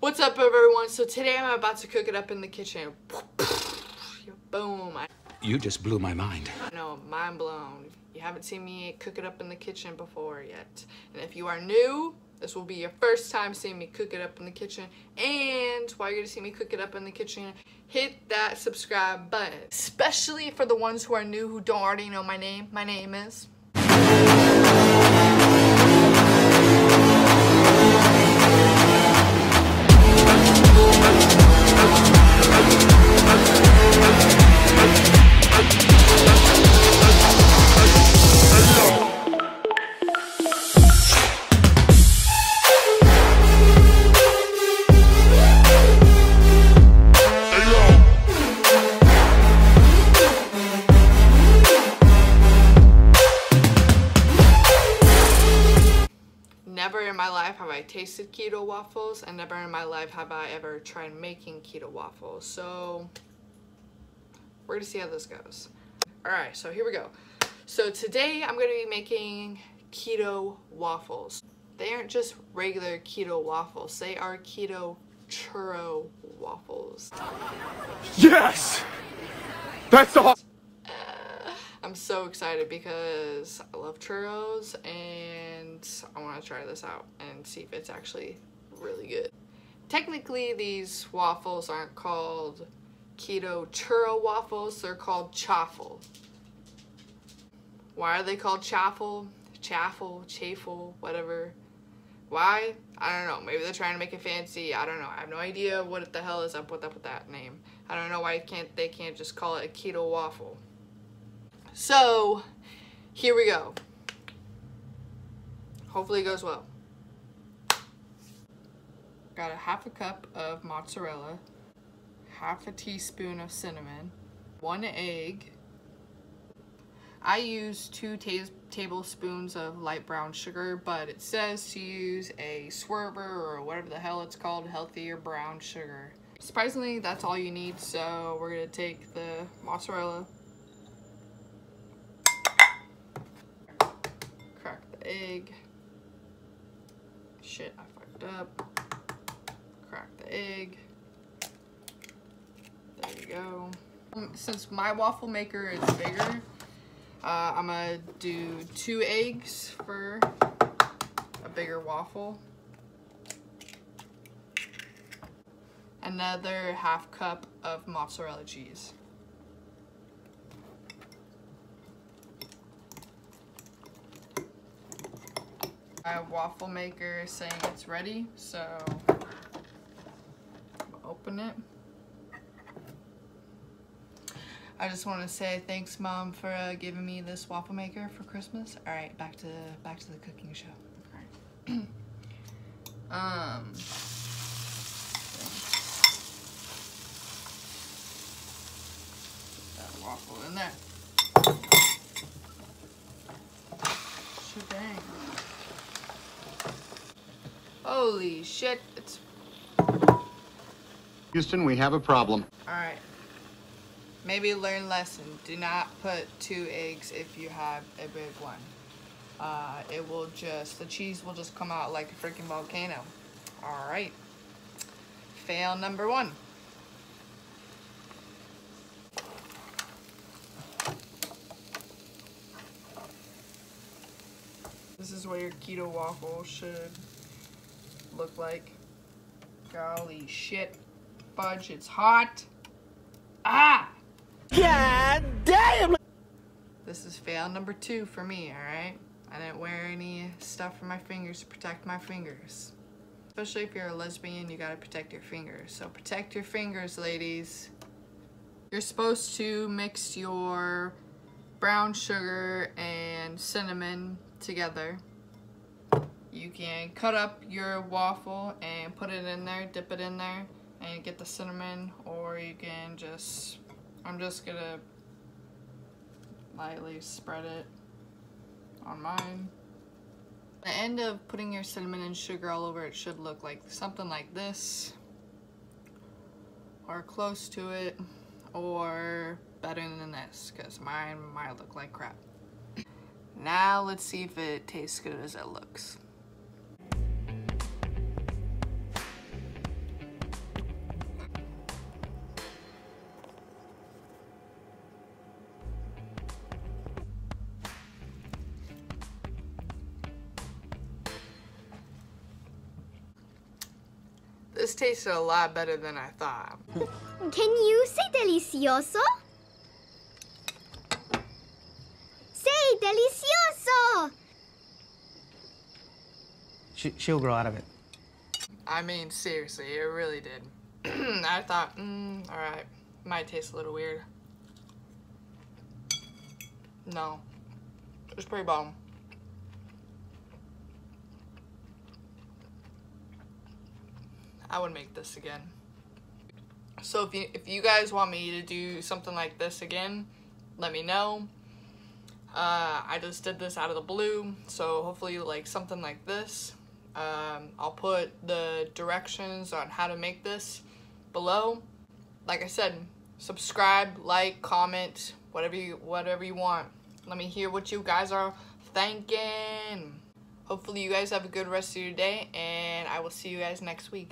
What's up, everyone? So today I'm about to cook it up in the kitchen. Boom. You just blew my mind. No, mind blown. You haven't seen me cook it up in the kitchen before yet. And if you are new, this will be your first time seeing me cook it up in the kitchen. And while you're gonna see me cook it up in the kitchen, hit that subscribe button. Especially for the ones who are new who don't already know my name. My name is... Never in my life have I tasted keto waffles, and never in my life have I ever tried making keto waffles. So we're gonna see how this goes. All right, so here we go. So today I'm gonna be making keto waffles. They aren't just regular keto waffles. They are keto churro waffles. Yes, that's the. I'm so excited because I love churros and I want to try this out and see if it's actually really good. Technically, these waffles aren't called keto churro waffles, they're called chaffle. Why are they called chaffle? Chaffle, chaffle, whatever. Why? I don't know. Maybe they're trying to make it fancy. I don't know. I have no idea what the hell is up with that name. I don't know why they can't just call it a keto waffle. So, here we go. Hopefully it goes well. Got a half a cup of mozzarella, half a teaspoon of cinnamon, 1 egg. I use 2 tablespoons of light brown sugar, but it says to use a Swerve or whatever the hell it's called, healthier brown sugar. Surprisingly, that's all you need, so we're gonna take the mozzarella, egg. Shit, I fucked up. Crack the egg. There you go. Since my waffle maker is bigger, I'm gonna do 2 eggs for a bigger waffle. Another half cup of mozzarella cheese. My waffle maker is saying it's ready, so I'll open it. I just want to say thanks, Mom, for giving me this waffle maker for Christmas. All right, back to the cooking show. All right. Put that waffle in there. Shebang. Holy shit, it's... Houston, we have a problem. Alright. Maybe learn lesson. Do not put 2 eggs if you have a big one. It will just... The cheese will just come out like a freaking volcano. Alright. Fail number 1. This is what your keto waffle should... look like. Golly shit. Fudge, it's hot. Ah! God damn! This is fail number 2 for me, alright? I didn't wear any stuff for my fingers to protect my fingers. Especially if you're a lesbian, you gotta protect your fingers. So protect your fingers, ladies. You're supposed to mix your brown sugar and cinnamon together. You can cut up your waffle and put it in there, dip it in there, and get the cinnamon, or you can just, I'm just gonna lightly spread it on mine. The end of putting your cinnamon and sugar all over it should look like something like this, or close to it, or better than this, because mine might look like crap. Now let's see if it tastes good as it looks. This tasted a lot better than I thought. Can you say delicioso? Say delicioso! She'll grow out of it. I mean, seriously, it really did. I thought, all right, might taste a little weird. No, it's pretty bomb. I would make this again. So if you guys want me to do something like this again, let me know. I just did this out of the blue, so hopefully like something like this. I'll put the directions on how to make this below. Like I said, subscribe, like, comment, whatever you want. Let me hear what you guys are thinking. Hopefully you guys have a good rest of your day, and I will see you guys next week.